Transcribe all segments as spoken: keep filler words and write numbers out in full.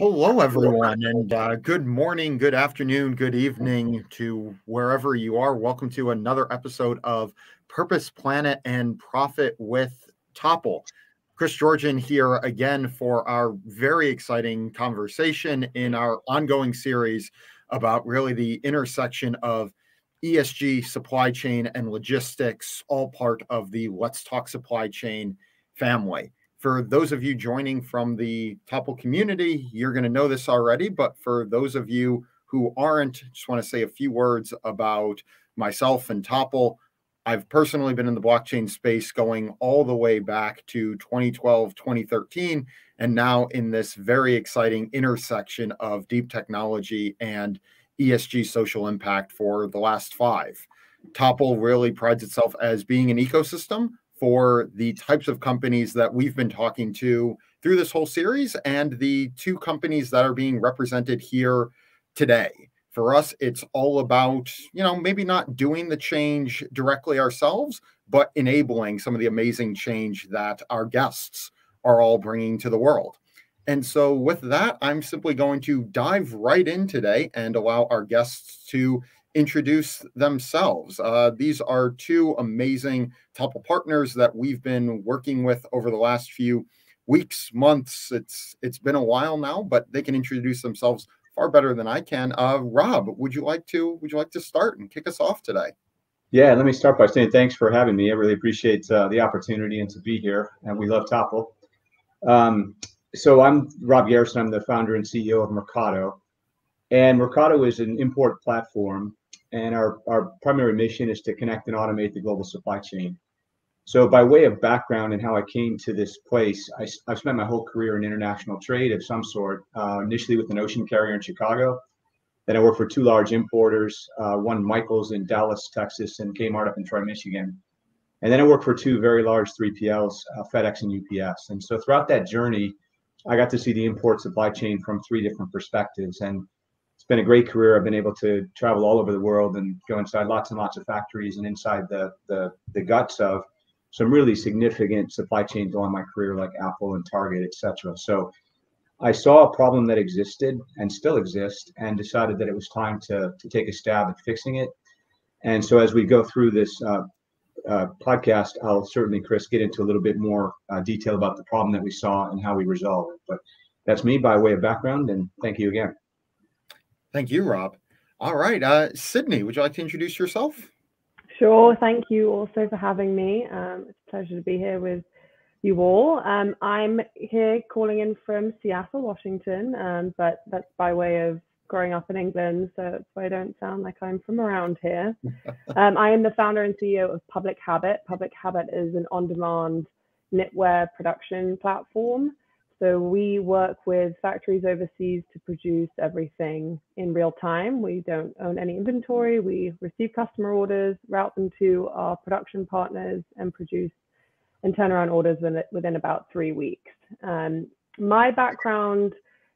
Hello, everyone, and uh, good morning, good afternoon, good evening to wherever you are. Welcome to another episode of Purpose, Planet, and Profit with Topl. Chris Georgen here again for our very exciting conversation in our ongoing series about really the intersection of E S G, supply chain, and logistics, all part of the Let's Talk Supply Chain family. For those of you joining from the Topl community, you're going to know this already, but for those of you who aren't, just want to say a few words about myself and Topl. I've personally been in the blockchain space going all the way back to twenty twelve, twenty thirteen, and now in this very exciting intersection of deep technology and E S G social impact for the last five. Topl really prides itself as being an ecosystem for the types of companies that we've been talking to through this whole series and the two companies that are being represented here today. For us, it's all about, you know, maybe not doing the change directly ourselves, but enabling some of the amazing change that our guests are all bringing to the world. And so with that, I'm simply going to dive right in today and allow our guests to introduce themselves. Uh, these are two amazing Topl partners that we've been working with over the last few weeks, months. It's it's been a while now, but they can introduce themselves far better than I can. Uh, Rob, would you like to would you like to start and kick us off today? Yeah, let me start by saying thanks for having me. I really appreciate uh, the opportunity and to be here, and we love Topl. Um, so I'm Rob Garrison. I'm the founder and C E O of Mercado, and Mercado is an import platform. And our, our primary mission is to connect and automate the global supply chain. So by way of background and how I came to this place, I, I've spent my whole career in international trade of some sort, uh, initially with an ocean carrier in Chicago. Then I worked for two large importers, uh, one Michaels in Dallas, Texas, and Kmart up in Troy, Michigan. And then I worked for two very large three P Ls, uh, FedEx and U P S. And so throughout that journey, I got to see the import supply chain from three different perspectives. And it's been a great career. I've been able to travel all over the world and go inside lots and lots of factories and inside the, the, the guts of some really significant supply chains along my career, like Apple and Target, et cetera. So I saw a problem that existed and still exists and decided that it was time to, to take a stab at fixing it. And so as we go through this uh, uh, podcast, I'll certainly, Chris, get into a little bit more uh, detail about the problem that we saw and how we resolved it. But that's me by way of background, and thank you again. Thank you, Rob. All right, uh, Sydney, would you like to introduce yourself? Sure, thank you also for having me. Um, it's a pleasure to be here with you all. Um, I'm here calling in from Seattle, Washington, um, but that's by way of growing up in England, so that's why I don't sound like I'm from around here. um, I am the founder and C E O of Public Habit. Public Habit is an on-demand knitwear production platform. So we work with factories overseas to produce everything in real time. We don't own any inventory. We receive customer orders, route them to our production partners, and produce and turn around orders within about three weeks. Um, my background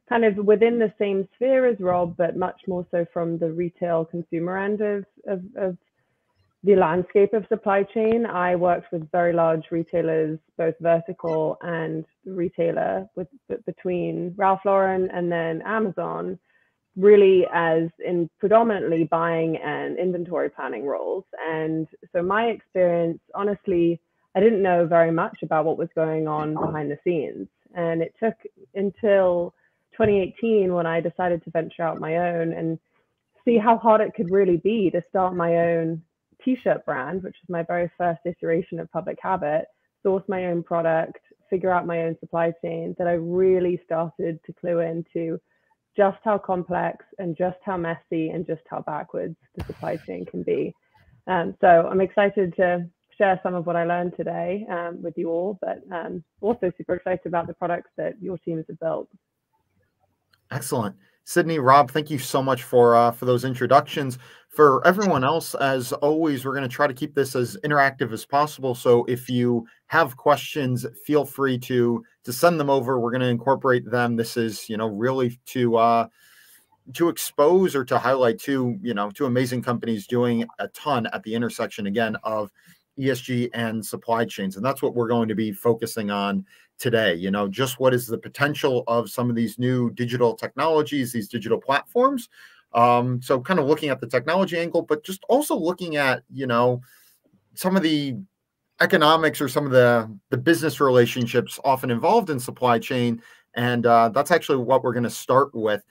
kind of within the same sphere as Rob, but much more so from the retail consumer end of, of, of the landscape of supply chain. I worked with very large retailers, both vertical and retailer, with between Ralph Lauren and then Amazon, really as in predominantly buying and inventory planning roles. And so my experience, honestly, I didn't know very much about what was going on behind the scenes. And it took until twenty eighteen when I decided to venture out my own and see how hard it could really be to start my own T-shirt brand, which is my very first iteration of Public Habit, source my own product, figure out my own supply chain, that I really started to clue into just how complex and just how messy and just how backwards the supply chain can be. Um, so I'm excited to share some of what I learned today um, with you all, but um, also super excited about the products that your teams have built. Excellent. Sydney, Rob, thank you so much for uh, for those introductions. For everyone else, as always, we're going to try to keep this as interactive as possible. So if you have questions, feel free to to send them over. We're going to incorporate them. This is, you know, really to uh, to expose or to highlight two, you know, two amazing companies doing a ton at the intersection again of E S G and supply chains. And that's what we're going to be focusing on today. You know, just what is the potential of some of these new digital technologies, these digital platforms. Um, so kind of looking at the technology angle, but just also looking at, you know, some of the economics or some of the, the business relationships often involved in supply chain. And uh, that's actually what we're going to start with.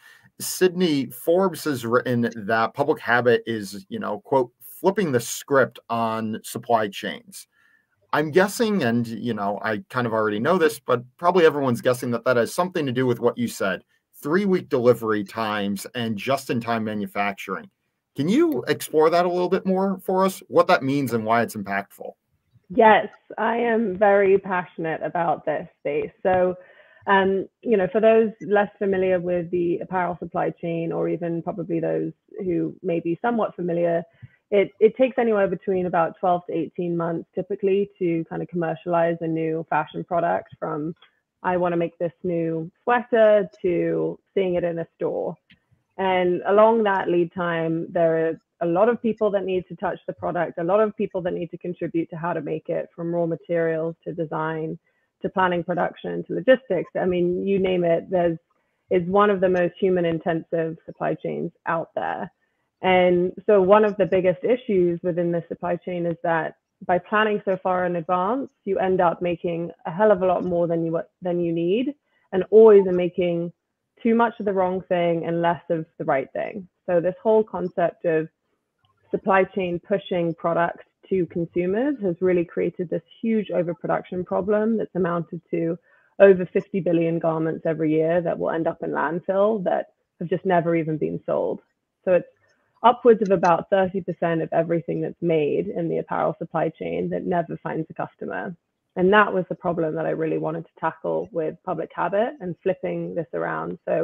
Sydney, Forbes has written that Public Habit is, you know, quote, flipping the script on supply chains. I'm guessing, and, you know, I kind of already know this, but probably everyone's guessing that that has something to do with what you said, three-week delivery times and just-in-time manufacturing. Can you explore that a little bit more for us, what that means and why it's impactful? Yes, I am very passionate about this space. So, um, you know, for those less familiar with the apparel supply chain, or even probably those who may be somewhat familiar, It, it takes anywhere between about twelve to eighteen months typically to kind of commercialize a new fashion product, from I want to make this new sweater to seeing it in a store. And along that lead time, there is a lot of people that need to touch the product, a lot of people that need to contribute to how to make it, from raw materials to design to planning production to logistics. I mean, you name it, there's it's one of the most human intensive supply chains out there. And so one of the biggest issues within the supply chain is that by planning so far in advance, you end up making a hell of a lot more than you than you need, and always are making too much of the wrong thing and less of the right thing. So this whole concept of supply chain pushing products to consumers has really created this huge overproduction problem that's amounted to over fifty billion garments every year that will end up in landfill that have just never even been sold. So it's upwards of about thirty percent of everything that's made in the apparel supply chain that never finds a customer. And that was the problem that I really wanted to tackle with Public Habit and flipping this around. So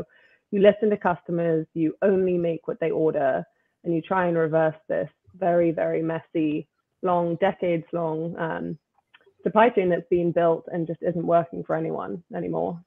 you listen to customers, you only make what they order, and you try and reverse this very, very messy, long, decades long um, supply chain that's been built and just isn't working for anyone anymore.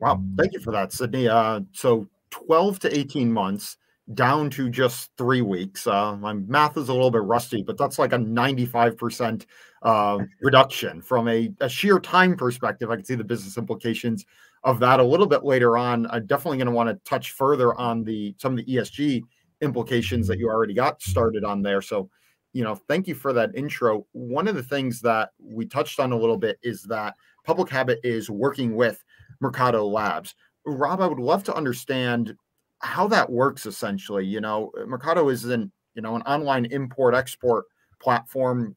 Wow, thank you for that, Sydney. Uh, so twelve to eighteen months, down to just three weeks. Uh, my math is a little bit rusty, but that's like a ninety-five percent uh, reduction from a, a sheer time perspective. I can see the business implications of that a little bit later on. I'm definitely going to want to touch further on the some of the E S G implications that you already got started on there. So, you know, thank you for that intro. One of the things that we touched on a little bit is that Public Habit is working with Mercado Labs. Rob, I would love to understand how that works essentially. You know, Mercado is an, you know, an online import export platform.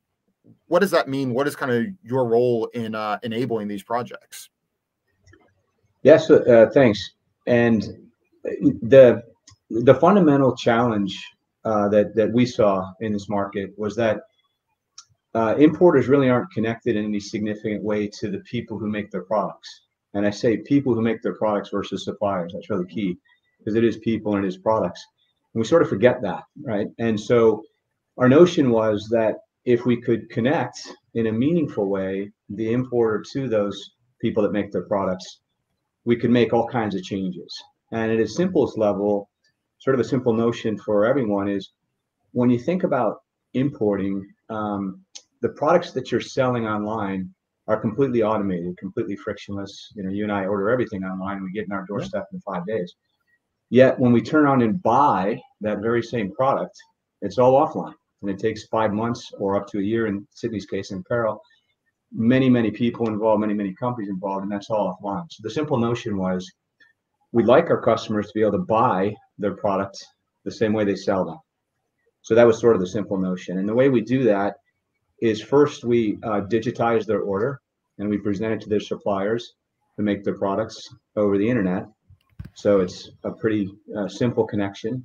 What does that mean? What is kind of your role in uh, enabling these projects? Yes, uh, thanks. And the the fundamental challenge uh, that that we saw in this market was that uh, importers really aren't connected in any significant way to the people who make their products. And I say people who make their products versus suppliers. That's really key, because it is people and it is products. And we sort of forget that, right? And so our notion was that if we could connect in a meaningful way the importer to those people that make their products, we could make all kinds of changes. And at its simplest level, sort of a simple notion for everyone is, when you think about importing, um, the products that you're selling online are completely automated, completely frictionless. You know, you and I order everything online, we get in our doorstep in five days. Yet when we turn on and buy that very same product, it's all offline, and it takes five months or up to a year in Sydney's case in apparel. Many, many people involved, many, many companies involved, and that's all offline. So the simple notion was, we'd like our customers to be able to buy their product the same way they sell them. So that was sort of the simple notion. And the way we do that is, first we uh, digitize their order, and we present it to their suppliers to make their products over the internet. So it's a pretty uh, simple connection.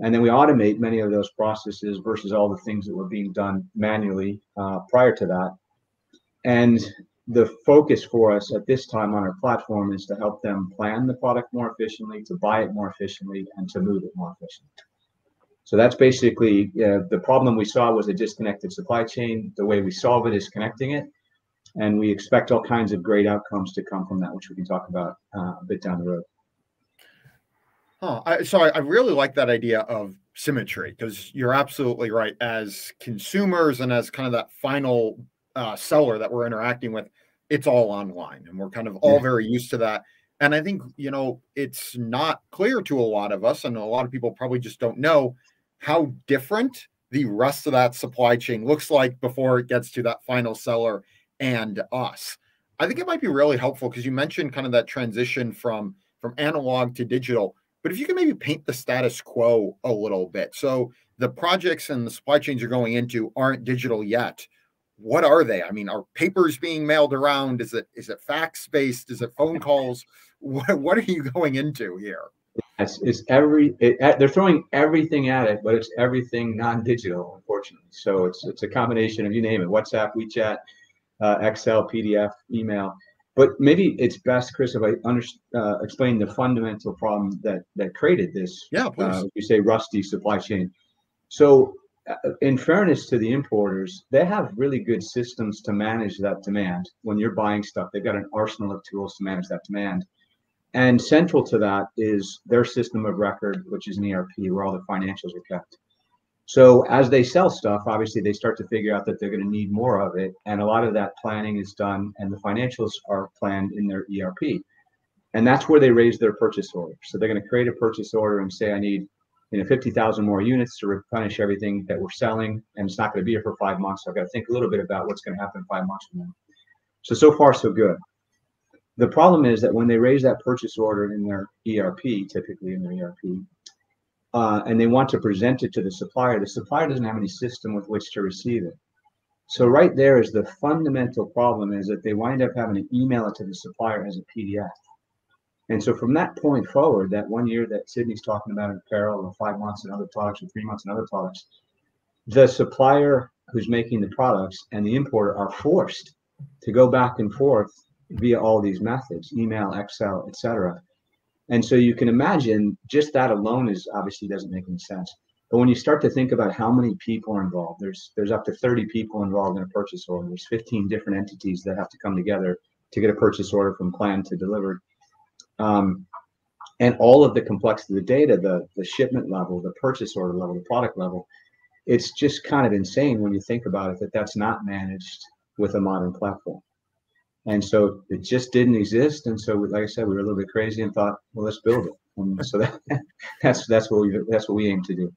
And then we automate many of those processes versus all the things that were being done manually uh, prior to that. And the focus for us at this time on our platform is to help them plan the product more efficiently, to buy it more efficiently, and to move it more efficiently. So that's basically uh, the problem we saw was a disconnected supply chain. The way we solve it is connecting it. And we expect all kinds of great outcomes to come from that, which we can talk about uh, a bit down the road. Huh. I, so I, I really like that idea of symmetry, because you're absolutely right. As consumers and as kind of that final uh, seller that we're interacting with, it's all online, and we're kind of all yeah. very used to that. And I think, you know, it's not clear to a lot of us, and a lot of people probably just don't know how different the rest of that supply chain looks like before it gets to that final seller and us. I think it might be really helpful because you mentioned kind of that transition from, from analog to digital, but if you can maybe paint the status quo a little bit. So the projects and the supply chains you're going into aren't digital yet. What are they? I mean, are papers being mailed around? Is it is it fax-based? Is it phone calls? What, what are you going into here? Yes, it's every, it, they're throwing everything at it, but it's everything non-digital, unfortunately. So it's it's a combination of, you name it, WhatsApp, WeChat, uh, Excel, P D F, email. But maybe it's best, Chris, if I under, uh, explain the fundamental problem that, that created this, yeah, please. Uh, you say rusty supply chain. So in fairness to the importers, they have really good systems to manage that demand. When you're buying stuff, they've got an arsenal of tools to manage that demand. And central to that is their system of record, which is an E R P, where all the financials are kept. So as they sell stuff, obviously they start to figure out that they're going to need more of it. And a lot of that planning is done, and the financials are planned in their E R P. And that's where they raise their purchase order. So they're going to create a purchase order and say, I need you know, fifty thousand more units to replenish everything that we're selling, and it's not going to be here for five months. So I've got to think a little bit about what's going to happen in five months from now. So, so far, so good. The problem is that when they raise that purchase order in their E R P, typically in their E R P, uh, and they want to present it to the supplier, the supplier doesn't have any system with which to receive it. So right there is the fundamental problem, is that they wind up having to email it to the supplier as a P D F. And so from that point forward, that one year that Sydney's talking about in apparel, or five months in other products, or three months in other products, the supplier who's making the products and the importer are forced to go back and forth via all these methods, email, Excel, et cetera. And so you can imagine just that alone is obviously doesn't make any sense. But when you start to think about how many people are involved, there's there's up to thirty people involved in a purchase order. There's fifteen different entities that have to come together to get a purchase order from plan to delivered. Um, and all of the complexity of the data, the, the shipment level, the purchase order level, the product level, it's just kind of insane when you think about it that that's not managed with a modern platform. And so it just didn't exist. And so, like I said, we were a little bit crazy and thought, well, let's build it. And so that, that's that's what we that's what we aim to do.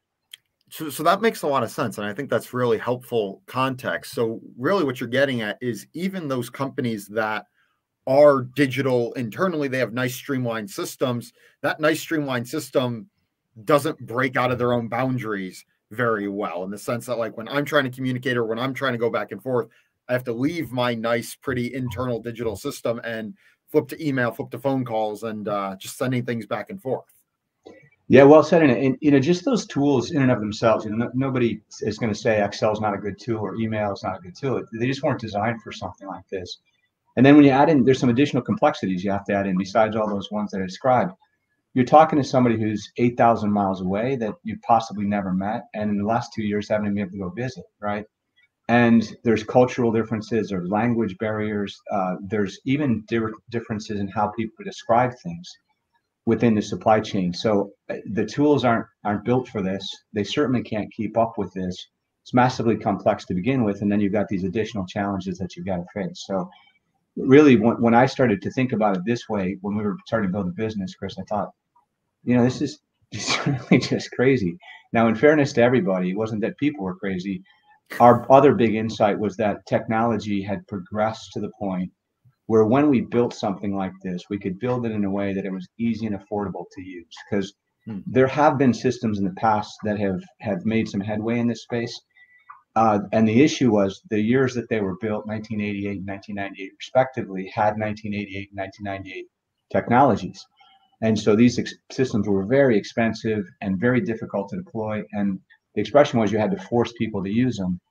So, so that makes a lot of sense, and I think that's really helpful context. So really, what you're getting at is even those companies that are digital internally, they have nice streamlined systems. That nice streamlined system doesn't break out of their own boundaries very well, in the sense that, like, when I'm trying to communicate or when I'm trying to go back and forth, I have to leave my nice, pretty internal digital system and flip to email, flip to phone calls, and uh, just sending things back and forth. Yeah, well said. And, and you know, just those tools in and of themselves, you know, no, nobody is going to say Excel is not a good tool or email is not a good tool. They just weren't designed for something like this. And then when you add in, there's some additional complexities you have to add in besides all those ones that I described. You're talking to somebody who's eight thousand miles away that you possibly never met, and in the last two years haven't even been able to go visit, right? And there's cultural differences, or language barriers. Uh, there's even di differences in how people describe things within the supply chain. So the tools aren't aren't built for this. They certainly can't keep up with this. It's massively complex to begin with, and then you've got these additional challenges that you've got to face. So really, when, when I started to think about it this way, when we were starting to build a business, Chris, I thought, you know, this is really just crazy. Now, in fairness to everybody, it wasn't that people were crazy. Our other big insight was that technology had progressed to the point where when we built something like this, we could build it in a way that it was easy and affordable to use, because mm. there have been systems in the past that have, have made some headway in this space. Uh, and the issue was the years that they were built, nineteen eighty-eight and nineteen ninety-eight respectively, had nineteen eighty-eight and nineteen ninety-eight technologies. And so these ex systems were very expensive and very difficult to deploy. And the expression was you had to force people to use them.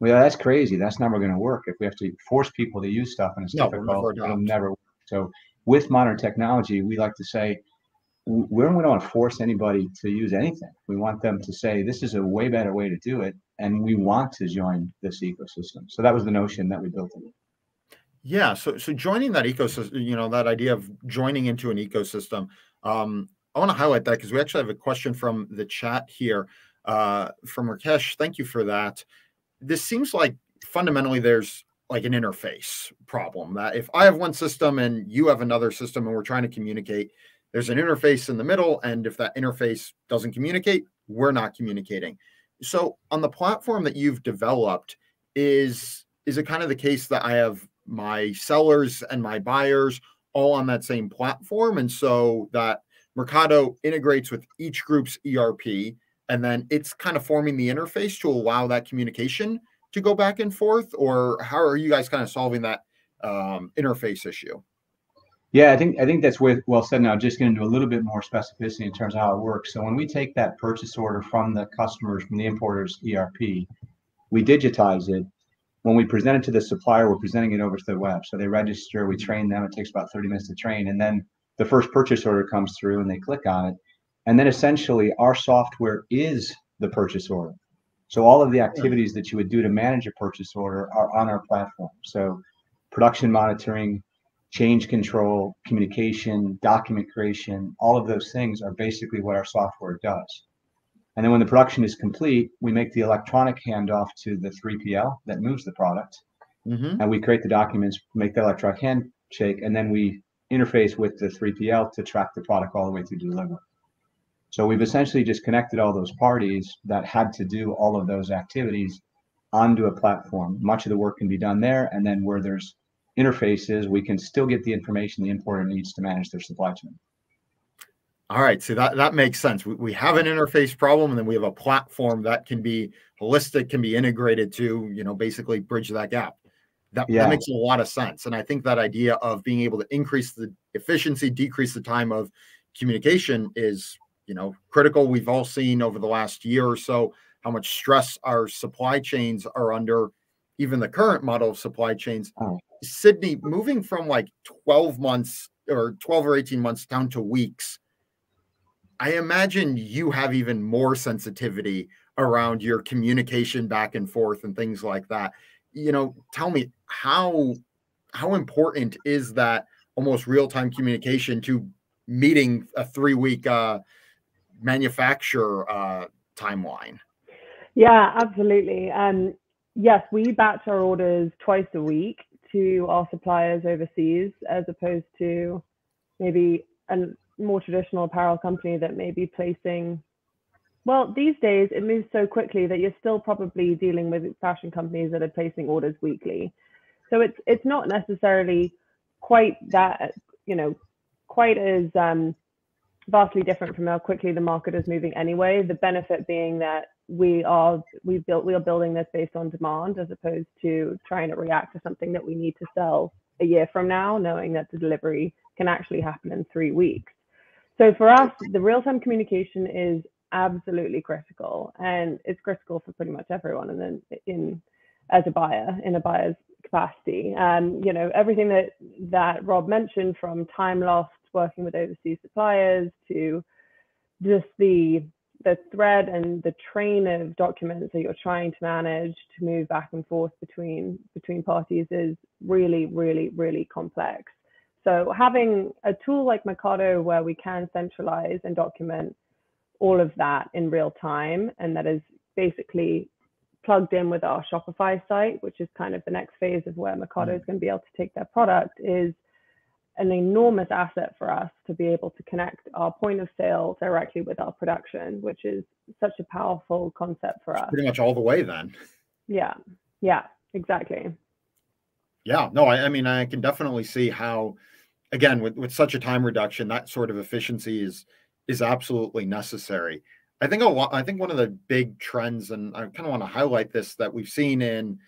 Well, that's crazy. That's never going to work. If we have to force people to use stuff and it's no, difficult, it'll never work. So with modern technology, we like to say, we don't want to force anybody to use anything. We want them to say, this is a way better way to do it, and we want to join this ecosystem. So that was the notion that we built it. Yeah. So, so joining that ecosystem, you know, that idea of joining into an ecosystem, um, I want to highlight that because we actually have a question from the chat here. uh, from Rakesh. Thank you for that. This seems like fundamentally there's like an interface problem, that if I have one system and you have another system and we're trying to communicate, there's an interface in the middle. And if that interface doesn't communicate, we're not communicating. So on the platform that you've developed, is, is it kind of the case that I have my sellers and my buyers all on that same platform? And so that Mercado integrates with each group's E R P, and then it's kind of forming the interface to allow that communication to go back and forth? Or how are you guys kind of solving that um, interface issue? Yeah, I think I think that's well said. Now, just going to do a little bit more specificity in terms of how it works. So when we take that purchase order from the customers, from the importer's E R P, we digitize it. When we present it to the supplier, we're presenting it over to the web. So they register, we train them. It takes about thirty minutes to train. And then the first purchase order comes through and they click on it. And then essentially our software is the purchase order. So all of the activities that you would do to manage a purchase order are on our platform. So production monitoring, change control, communication, document creation, all of those things are basically what our software does. And then when the production is complete, we make the electronic handoff to the three P L that moves the product. Mm-hmm. And we create the documents, make the electronic handshake, and then we interface with the three P L to track the product all the way through delivery. So we've essentially just connected all those parties that had to do all of those activities onto a platform. Much of the work can be done there, and then where there's interfaces, we can still get the information the importer needs to manage their supply chain. All right, so that, that makes sense. We, we have an interface problem, and then we have a platform that can be holistic, can be integrated to, you know, basically bridge that gap. That, yeah. that makes a lot of sense. And I think that idea of being able to increase the efficiency, decrease the time of communication is, you know, critical. We've all seen over the last year or so how much stress our supply chains are under, even the current model of supply chains. Oh. Sydney, moving from like twelve months or twelve or eighteen months down to weeks, I imagine you have even more sensitivity around your communication back and forth and things like that. You know, tell me how, how important is that almost real-time communication to meeting a three-week uh, manufacturer uh, timeline? Yeah, absolutely. Um, yes, we batch our orders twice a week to our suppliers overseas, as opposed to maybe a more traditional apparel company that may be placing, well, these days it moves so quickly that you're still probably dealing with fashion companies that are placing orders weekly. So it's it's not necessarily quite that, you know, quite as um, vastly different from how quickly the market is moving anyway. The benefit being that we are we built we are building this based on demand, as opposed to trying to react to something that we need to sell a year from now, knowing that the delivery can actually happen in three weeks. So for us, the real-time communication is absolutely critical, and it's critical for pretty much everyone. And then in as a buyer, in a buyer's capacity, um, you know, everything that that Rob mentioned, from time lost working with overseas suppliers to just the the thread and the train of documents that you're trying to manage to move back and forth between between parties is really, really, really complex. So having a tool like Mercado where we can centralize and document all of that in real time, and that is basically plugged in with our Shopify site, which is kind of the next phase of where Mercado is going to be able to take their product, is an enormous asset for us to be able to connect our point of sale directly with our production, which is such a powerful concept for us. It's pretty much all the way then. Yeah, yeah, exactly. Yeah, no, I, I mean, I can definitely see how, again, with, with such a time reduction, that sort of efficiency is is absolutely necessary. I think a lot, I think one of the big trends, and I kind of want to highlight this, that we've seen in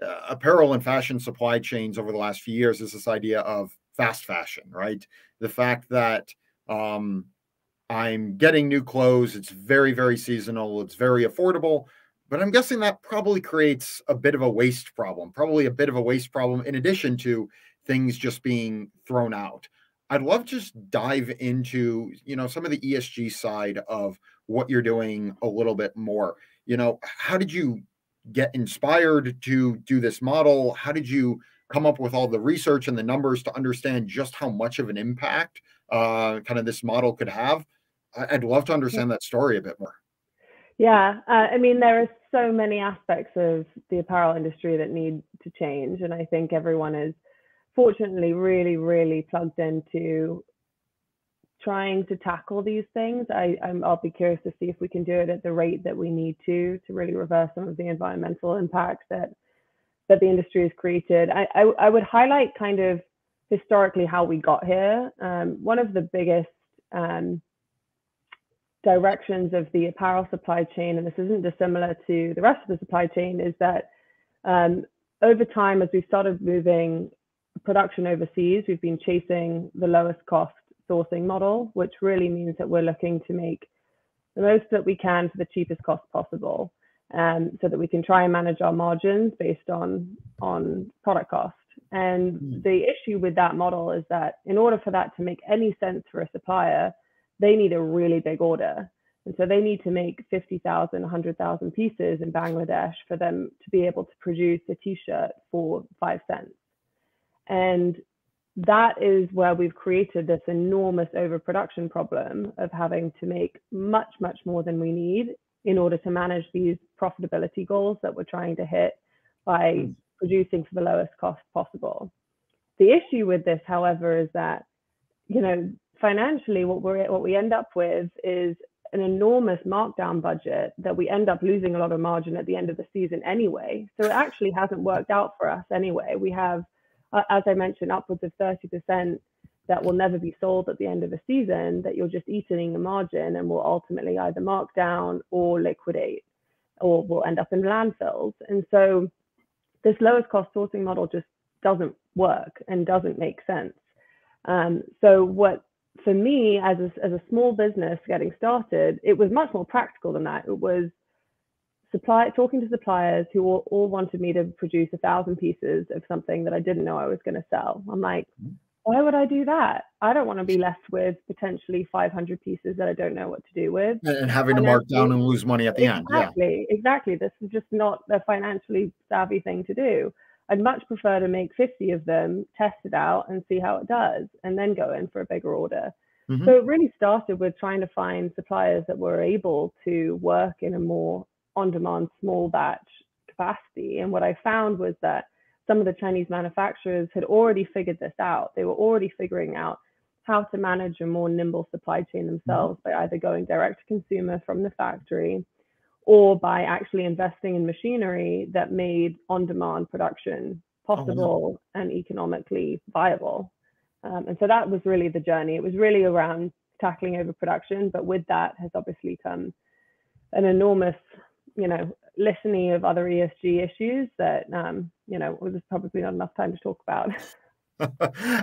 uh, apparel and fashion supply chains over the last few years is this idea of fast fashion, right? The fact that um, I'm getting new clothes, it's very, very seasonal, it's very affordable, but I'm guessing that probably creates a bit of a waste problem, probably a bit of a waste problem in addition to things just being thrown out. I'd love to just dive into, you know, some of the E S G side of what you're doing a little bit more. You know, how did you get inspired to do this model? How did you come up with all the research and the numbers to understand just how much of an impact uh, kind of this model could have? I'd love to understand that story a bit more. Yeah, uh, I mean, there are so many aspects of the apparel industry that need to change. And I think everyone is fortunately really, really plugged into trying to tackle these things. I, I'm, I'll be curious to see if we can do it at the rate that we need to, to really reverse some of the environmental impacts that that the industry has created. I, I, I would highlight kind of historically how we got here. Um, one of the biggest um, directions of the apparel supply chain, and this isn't dissimilar to the rest of the supply chain, is that um, over time, as we started moving production overseas, we've been chasing the lowest cost sourcing model, which really means that we're looking to make the most that we can for the cheapest cost possible, um, so that we can try and manage our margins based on on product cost. And mm. the issue with that model is that in order for that to make any sense for a supplier, they need a really big order. And so they need to make fifty thousand, one hundred thousand pieces in Bangladesh for them to be able to produce a t-shirt for five cents. And that is where we've created this enormous overproduction problem of having to make much, much more than we need in order to manage these profitability goals that we're trying to hit by producing for the lowest cost possible. The issue with this, however, is that, you know, financially, what we're what we end up with is an enormous markdown budget that we end up losing a lot of margin at the end of the season anyway. So it actually hasn't worked out for us anyway. We have, uh, as I mentioned, upwards of thirty percent that will never be sold at the end of the season, that you're just eating the margin and will ultimately either mark down or liquidate, or will end up in landfills. And so this lowest cost sourcing model just doesn't work and doesn't make sense. Um, so what For me, as a, as a small business getting started, it was much more practical than that. It was supply, talking to suppliers who all, all wanted me to produce a thousand pieces of something that I didn't know I was going to sell. I'm like, why would I do that? I don't want to be left with potentially five hundred pieces that I don't know what to do with. And having to mark down and lose money at the end. Exactly, exactly. This is just not a financially savvy thing to do. I'd much prefer to make fifty of them, test it out and see how it does, and then go in for a bigger order. Mm-hmm. So it really started with trying to find suppliers that were able to work in a more on-demand small batch capacity. And what I found was that some of the Chinese manufacturers had already figured this out. They were already figuring out how to manage a more nimble supply chain themselves, mm-hmm. by either going direct to consumer from the factory, or by actually investing in machinery that made on-demand production possible oh, wow. and economically viable. Um, and so that was really the journey. It was really around tackling overproduction, but with that has obviously come an enormous, you know, litany of other E S G issues that, um, you know, there's probably not enough time to talk about.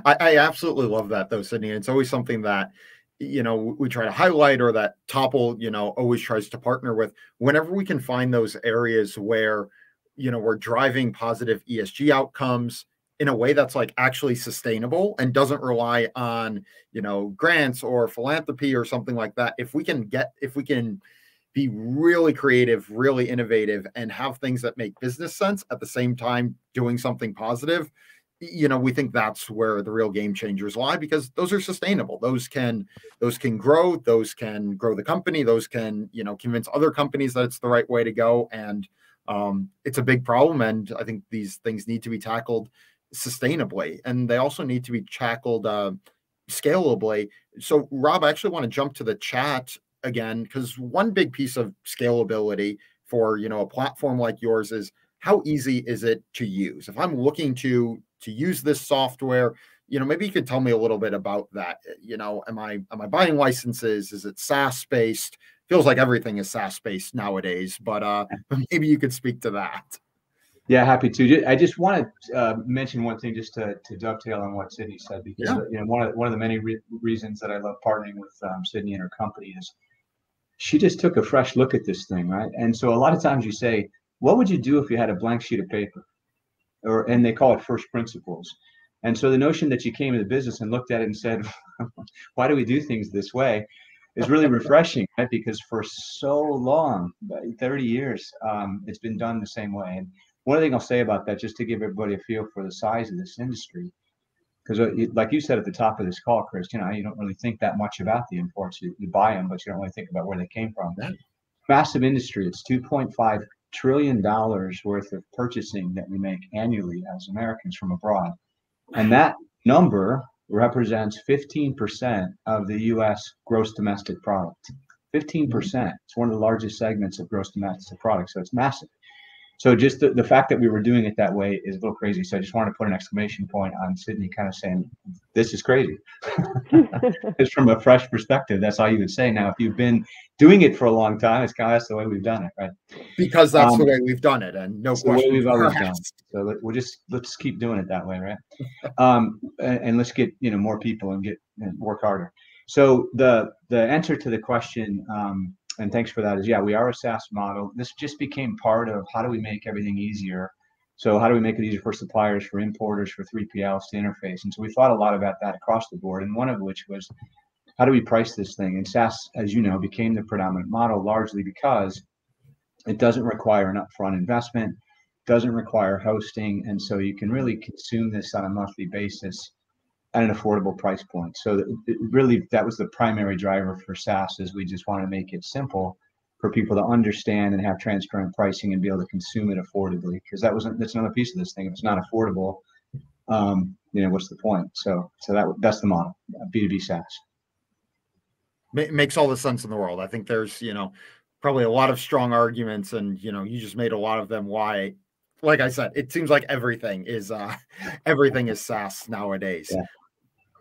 I, I absolutely love that though, Sydney. It's always something that, you know, we try to highlight, or that Topl, you know, always tries to partner with whenever we can find those areas where, you know, we're driving positive E S G outcomes in a way that's like actually sustainable and doesn't rely on, you know, grants or philanthropy or something like that. If we can get, if we can be really creative, really innovative, and have things that make business sense at the same time doing something positive, you know, we think that's where the real game changers lie, because those are sustainable. Those can, those can grow, those can grow the company, those can, you know, convince other companies that it's the right way to go. And um, it's a big problem. And I think these things need to be tackled sustainably, and they also need to be tackled uh, scalably. So Rob, I actually want to jump to the chat again, because one big piece of scalability for, you know, a platform like yours is how easy is it to use? If I'm looking to to use this software, you know, maybe you could tell me a little bit about that. You know, am I am I buying licenses? Is it SaaS based? Feels like everything is SaaS based nowadays, but uh, maybe you could speak to that. Yeah, happy to. I just want to uh, mention one thing, just to, to dovetail on what Sydney said, because yeah. you know, one of one of the many re reasons that I love partnering with um, Sydney and her company is she just took a fresh look at this thing, right? And so a lot of times you say, what would you do if you had a blank sheet of paper? Or, and they call it first principles. And so the notion that you came into the business and looked at it and said, why do we do things this way, is really refreshing, right? Because for so long, thirty years, um, it's been done the same way. And one thing I'll say about that, just to give everybody a feel for the size of this industry, because like you said at the top of this call, Chris, you know, you don't really think that much about the imports. You, you buy them, but you don't really think about where they came from. massive industry. It's two point five trillion dollars worth of purchasing that we make annually as Americans from abroad. And that number represents fifteen percent of the U S gross domestic product. fifteen percent. It's one of the largest segments of gross domestic product, so it's massive. So just the, the fact that we were doing it that way is a little crazy. So I just wanted to put an exclamation point on Sydney kind of saying, this is crazy. It's from a fresh perspective. That's all you would say. Now, if you've been doing it for a long time, it's kind of that's the way we've done it, right? Because that's um, the way we've done it. And no question. The way we've always done it. So let, we'll just, let's keep doing it that way, right? Um, and, and let's get, you know, more people and get and work harder. So the the answer to the question, um, and thanks for that, is yeah, we are a SaaS model. This just became part of how do we make everything easier? So how do we make it easier for suppliers, for importers, for three P Ls to interface? And so we thought a lot about that across the board. And one of which was, how do we price this thing? And SaaS, as you know, became the predominant model largely because it doesn't require an upfront investment, doesn't require hosting. And so you can really consume this on a monthly basis at an affordable price point. So it really, that was the primary driver for SaaS, is we just want to make it simple for people to understand and have transparent pricing and be able to consume it affordably, because that was, that's another piece of this thing. If it's not affordable, um, you know, what's the point? So, so that that's the model, B two B SaaS. It makes all the sense in the world. I think there's, you know, probably a lot of strong arguments, and, you know, you just made a lot of them why. Like I said, it seems like everything is, uh, everything is SaaS nowadays. Yeah.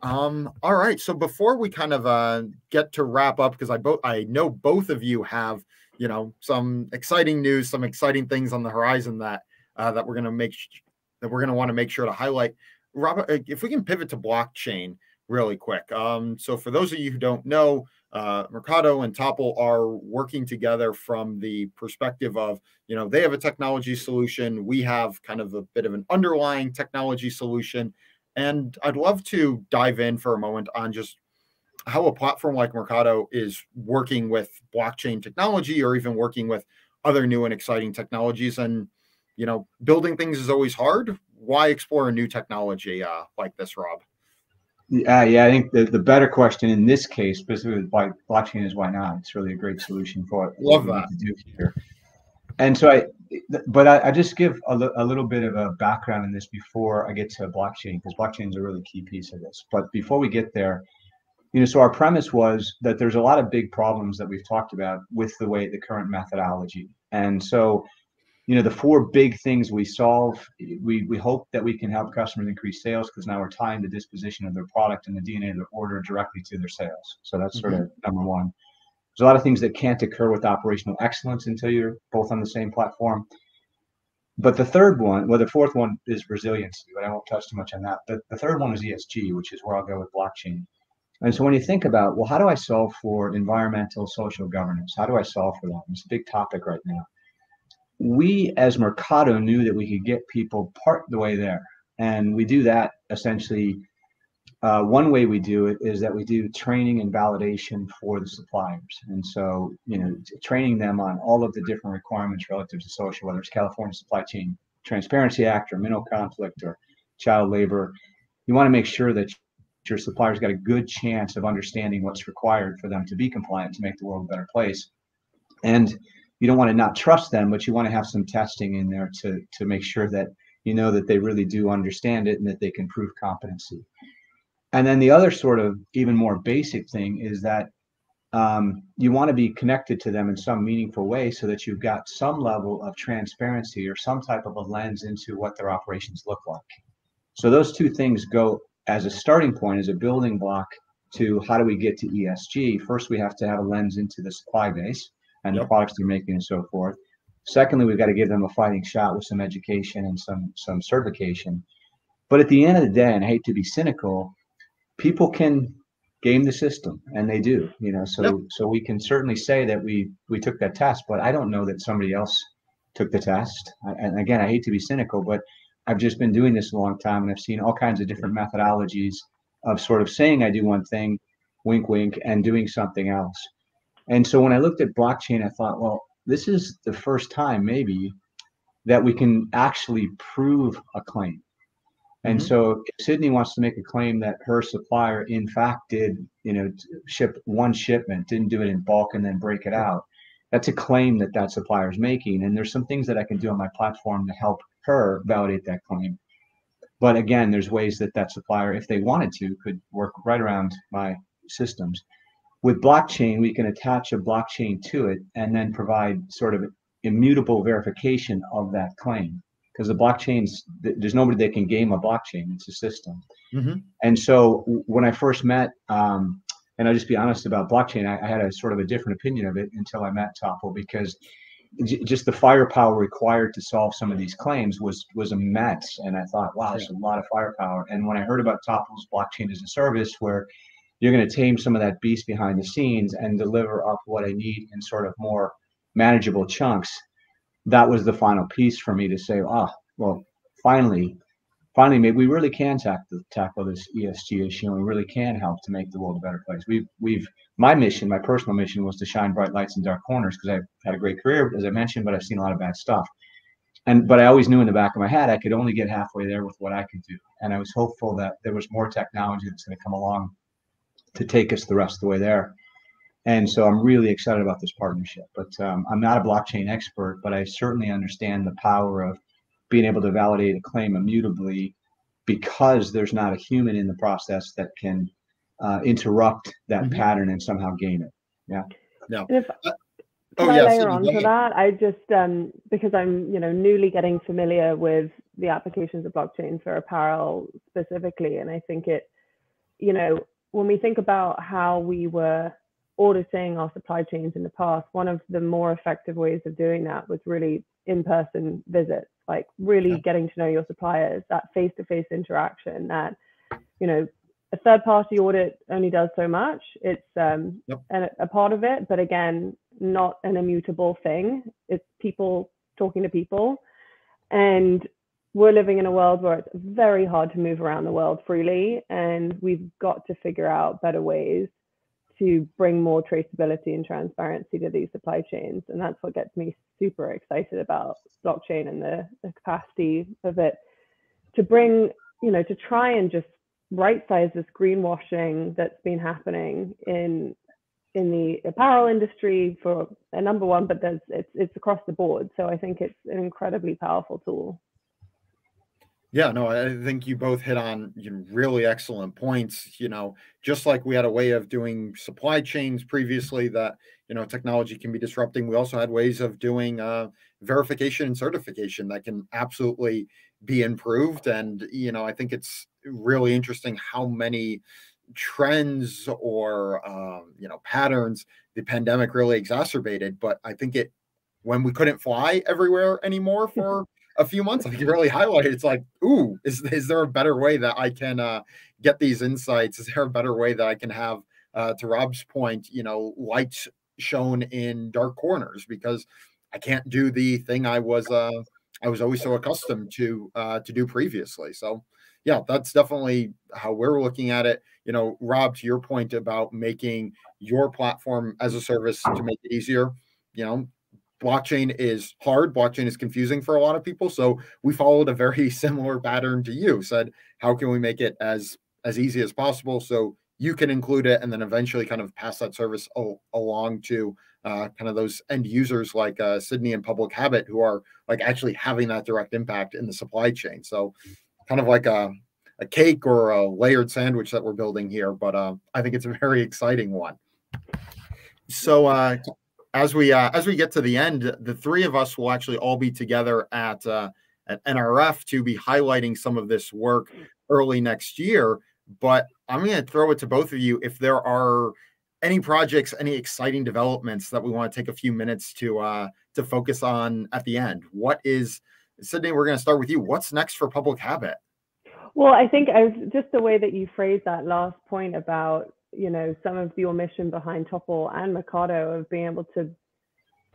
Um, all right. So before we kind of uh, get to wrap up, because I both I know both of you have, you know, some exciting news, some exciting things on the horizon that uh, that we're gonna make that we're gonna want to make sure to highlight. Robert, if we can pivot to blockchain really quick. Um, so for those of you who don't know, uh, Mercado and Topl are working together from the perspective of, you know, they have a technology solution, we have kind of a bit of an underlying technology solution. And I'd love to dive in for a moment on just how a platform like Mercado is working with blockchain technology, or even working with other new and exciting technologies. And, you know, building things is always hard. Why explore a new technology uh, like this, Rob? Yeah, yeah. I think the, the better question in this case, specifically with blockchain, is why not? It's really a great solution for what Love that. We need to do here. And so I, but I, I just give a, a little bit of a background in this before I get to blockchain, because blockchain is a really key piece of this. But before we get there, you know, so our premise was that there's a lot of big problems that we've talked about with the way the current methodology. And so, you know, the four big things we solve, we, we hope that we can help customers increase sales, because now we're tying the disposition of their product and the D N A of their order directly to their sales. So that's mm-hmm. sort of number one. There's a lot of things that can't occur with operational excellence until you're both on the same platform. But the third one, well, the fourth one is resiliency, but I won't touch too much on that. But the third one is E S G, which is where I'll go with blockchain. And so when you think about, well, how do I solve for environmental, social governance? How do I solve for that? It's a big topic right now. We, as Mercado, knew that we could get people part the way there. And we do that essentially. Uh, one way we do it is that we do training and validation for the suppliers. And so, you know, training them on all of the different requirements relative to social, whether it's California Supply Chain Transparency Act or mineral conflict or child labor. You want to make sure that your supplier's got a good chance of understanding what's required for them to be compliant, to make the world a better place. And you don't want to not trust them, but you want to have some testing in there to, to make sure that you know that they really do understand it and that they can prove competency. And then the other sort of even more basic thing is that um, you want to be connected to them in some meaningful way so that you've got some level of transparency or some type of a lens into what their operations look like. So those two things go as a starting point, as a building block to how do we get to E S G. First, we have to have a lens into the supply base and the products they're making and so forth. Secondly, we've got to give them a fighting shot with some education and some, some certification. But at the end of the day, and I hate to be cynical, people can game the system, and they do, you know, so, yep. so we can certainly say that we, we took that test, but I don't know that somebody else took the test. I, and again, I hate to be cynical, but I've just been doing this a long time, and I've seen all kinds of different methodologies of sort of saying I do one thing, wink, wink, and doing something else. And so when I looked at blockchain, I thought, well, this is the first time maybe that we can actually prove a claim. And mm-hmm. so if Sydney wants to make a claim that her supplier, in fact, did, you know, ship one shipment, didn't do it in bulk and then break it out, That's a claim that that supplier is making. And there's some things that I can do on my platform to help her validate that claim. But again, there's ways that that supplier, if they wanted to, could work right around my systems. With blockchain, we can attach a blockchain to it and then provide sort of immutable verification of that claim. Because the blockchains, there's nobody that can game a blockchain. It's a system. Mm-hmm. And so when I first met, um, and I'll just be honest about blockchain, I, I had a sort of a different opinion of it until I met Topl, because j- just the firepower required to solve some of these claims was was immense. And I thought, wow, that's a lot of firepower. And when I heard about Topl's blockchain as a service, where you're going to tame some of that beast behind the scenes and deliver up what I need in sort of more manageable chunks, that was the final piece for me to say, ah, well, finally, finally, maybe we really can tackle, tackle this E S G issue, and we really can help to make the world a better place. We've, we've, my mission, my personal mission, was to shine bright lights in dark corners, because I've had a great career, as I mentioned, but I've seen a lot of bad stuff. And, but I always knew in the back of my head, I could only get halfway there with what I could do. And I was hopeful that there was more technology that's going to come along to take us the rest of the way there. And so I'm really excited about this partnership, but um, I'm not a blockchain expert, but I certainly understand the power of being able to validate a claim immutably, because there's not a human in the process that can uh, interrupt that mm-hmm. pattern and somehow game it. Yeah. No. And if uh, can oh, I yeah, layer on to that, I just, um, because I'm, you know, newly getting familiar with the applications of blockchain for apparel specifically. And I think it, you know, when we think about how we were auditing our supply chains in the past, one of the more effective ways of doing that was really in-person visits, like really yeah. getting to know your suppliers, that face-to-face interaction that, you know, a third-party audit only does so much. It's um, yep. a, a part of it, but again, not an immutable thing. It's people talking to people. And we're living in a world where it's very hard to move around the world freely, and we've got to figure out better ways to bring more traceability and transparency to these supply chains. And that's what gets me super excited about blockchain and the, the capacity of it to bring, you know, to try and just right size this greenwashing that's been happening in in the apparel industry for a number one, but there's it's it's across the board. So I think it's an incredibly powerful tool. Yeah, no, I think you both hit on really excellent points. You know, just like we had a way of doing supply chains previously that, you know, technology can be disrupting, we also had ways of doing uh, verification and certification that can absolutely be improved. And, you know, I think it's really interesting how many trends or, uh, you know, patterns the pandemic really exacerbated. But I think it, when we couldn't fly everywhere anymore for a few months, like you really highlighted, it's like, ooh, is, is there a better way that I can uh, get these insights? Is there a better way that I can have, uh, to Rob's point, you know, lights shown in dark corners, because I can't do the thing I was, uh, I was always so accustomed to, uh, to do previously. So yeah, that's definitely how we're looking at it. You know, Rob, to your point about making your platform as a service to make it easier, you know, blockchain is hard. Blockchain is confusing for a lot of people. So we followed a very similar pattern to you, said, how can we make it as, as easy as possible so you can include it and then eventually kind of pass that service o- along to uh, kind of those end users like uh, Sydney and Public Habit, who are like actually having that direct impact in the supply chain. So kind of like a, a cake or a layered sandwich that we're building here, but uh, I think it's a very exciting one. So uh As we uh, as we get to the end, the three of us will actually all be together at uh, at N R F to be highlighting some of this work early next year. But I'm going to throw it to both of you if there are any projects, any exciting developments that we want to take a few minutes to uh, to focus on at the end. What is, Sydney, we're going to start with you. What's next for Public Habit? Well, I think I was, just the way that you phrased that last point about, you know, some of your mission behind Topl and Mercado of being able to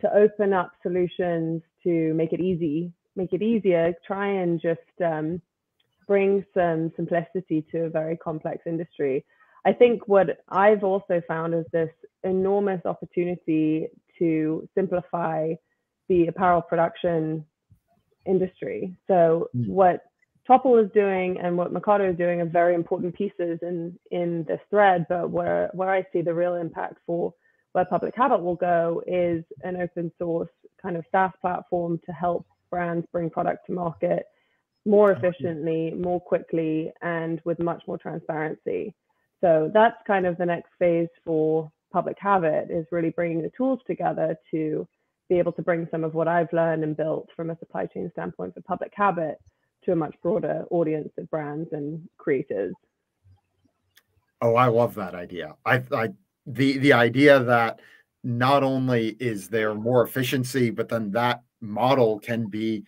to open up solutions to make it easy, make it easier, try and just um, bring some simplicity to a very complex industry. I think what I've also found is this enormous opportunity to simplify the apparel production industry. So mm-hmm. what Topl is doing and what Mercado is doing are very important pieces in in this thread, but where where I see the real impact for where Public Habit will go is an open source kind of SaaS platform to help brands bring product to market more efficiently, more quickly, and with much more transparency. So that's kind of the next phase for Public Habit, is really bringing the tools together to be able to bring some of what I've learned and built from a supply chain standpoint for Public Habit to a much broader audience of brands and creators. Oh, I love that idea. I, I the the idea that not only is there more efficiency, but then that model can be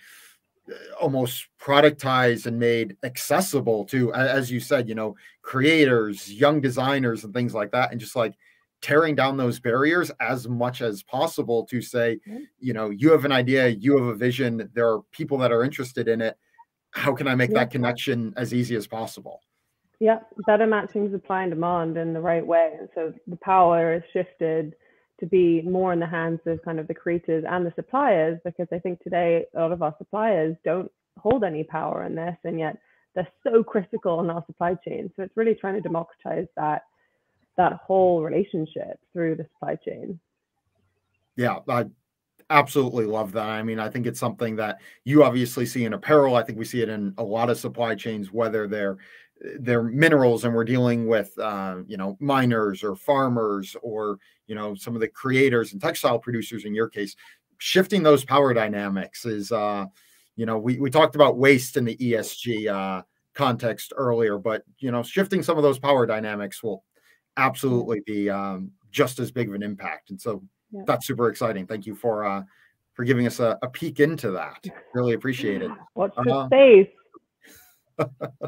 almost productized and made accessible to, as you said, you know, creators, young designers, and things like that, and just like tearing down those barriers as much as possible to say, you know, you have an idea, you have a vision, there are people that are interested in it. How can I make yeah. that connection as easy as possible? Yeah, better matching supply and demand in the right way. And so the power is shifted to be more in the hands of kind of the creators and the suppliers, because I think today a lot of our suppliers don't hold any power in this, and yet they're so critical in our supply chain. So it's really trying to democratize that that whole relationship through the supply chain. Yeah, I absolutely love that. I mean, I think it's something that you obviously see in apparel. I think we see it in a lot of supply chains, whether they're they're minerals and we're dealing with, uh, you know, miners or farmers or, you know, some of the creators and textile producers in your case. Shifting those power dynamics is, uh, you know, we, we talked about waste in the E S G uh, context earlier, but, you know, shifting some of those power dynamics will absolutely be um, just as big of an impact. And so yeah. that's super exciting. Thank you for, uh, for giving us a, a peek into that. Really appreciate it. Watch the space. Uh,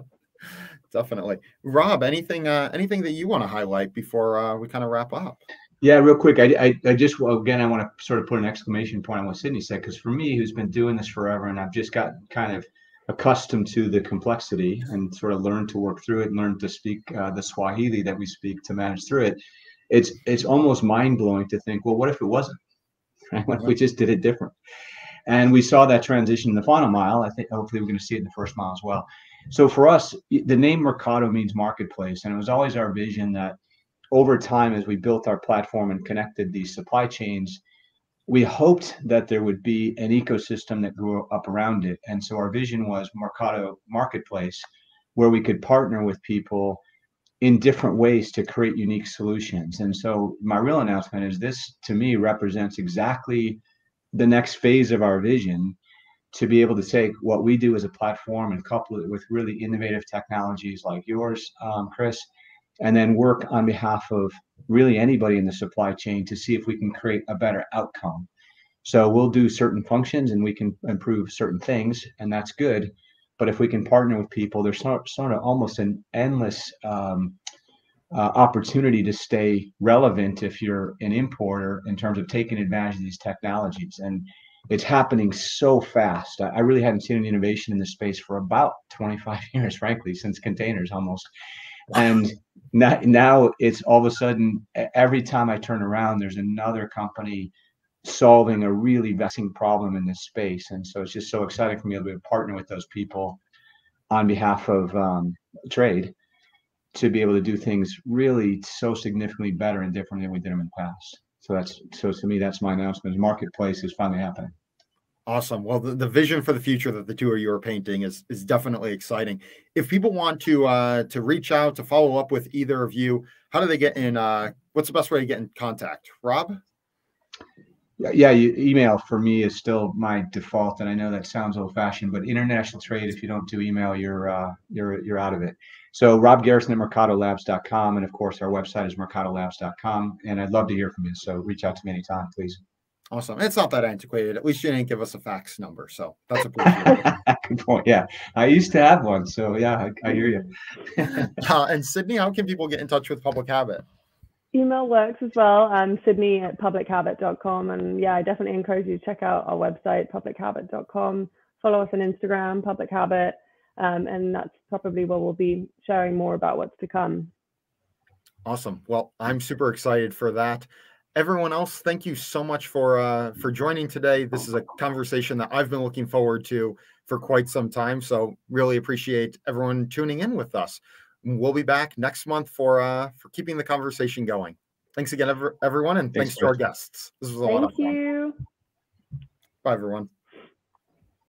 Definitely. Rob, anything uh, anything that you want to highlight before uh, we kind of wrap up? Yeah, real quick. I, I, I just, again, I want to sort of put an exclamation point on what Sydney said, because for me, who's been doing this forever, and I've just got kind of accustomed to the complexity and sort of learned to work through it and learned to speak uh, the Swahili that we speak to manage through it. It's, it's almost mind-blowing to think, well, what if it wasn't? Right? What if we just did it different? And we saw that transition in the final mile. I think hopefully we're going to see it in the first mile as well. So for us, the name Mercado means marketplace. And it was always our vision that over time, as we built our platform and connected these supply chains, we hoped that there would be an ecosystem that grew up around it. And so our vision was Mercado Marketplace, where we could partner with people in different ways to create unique solutions. And so my real announcement is this, to me, represents exactly the next phase of our vision, to be able to take what we do as a platform and couple it with really innovative technologies like yours, um, Chris, and then work on behalf of really anybody in the supply chain to see if we can create a better outcome. So we'll do certain functions and we can improve certain things, and that's good. But if we can partner with people, there's sort of almost an endless um, uh, opportunity to stay relevant if you're an importer in terms of taking advantage of these technologies. And it's happening so fast. I really hadn't seen an innovation in this space for about twenty-five years, frankly, since containers almost. And now, now it's all of a sudden, every time I turn around, there's another company solving a really vexing problem in this space. And so it's just so exciting for me to be able to partner with those people on behalf of um, trade to be able to do things really so significantly better and different than we did them in the past. So that's, so to me, that's my announcement. Marketplace is finally happening. Awesome. Well, the, the vision for the future that the two of you are painting is is definitely exciting. If people want to uh, to reach out, to follow up with either of you, how do they get in? Uh, what's the best way to get in contact? Rob? Yeah, you, email for me is still my default. And I know that sounds old fashioned, but international trade, if you don't do email, you're uh, you're you're out of it. So Rob Garrison at mercado labs dot com. And of course, our website is mercado labs dot com. And I'd love to hear from you. So reach out to me anytime, please. Awesome. It's not that antiquated. At least you didn't give us a fax number. So that's appreciated. Good point. Yeah. I used to have one. So yeah, I, I hear you. uh, and Sydney, how can people get in touch with Public Habit? Email works as well. Um, Sydney at public habit dot com. And yeah, I definitely encourage you to check out our website, public habit dot com. Follow us on Instagram, Public Habit. Um, and that's probably where we'll be sharing more about what's to come. Awesome. Well, I'm super excited for that. Everyone else, thank you so much for uh, for joining today. This is a conversation that I've been looking forward to for quite some time. So really appreciate everyone tuning in with us. We'll be back next month for uh, for keeping the conversation going. Thanks again, everyone, and thanks, thanks to our guests. This was a lot of fun. Thank you. Bye, everyone.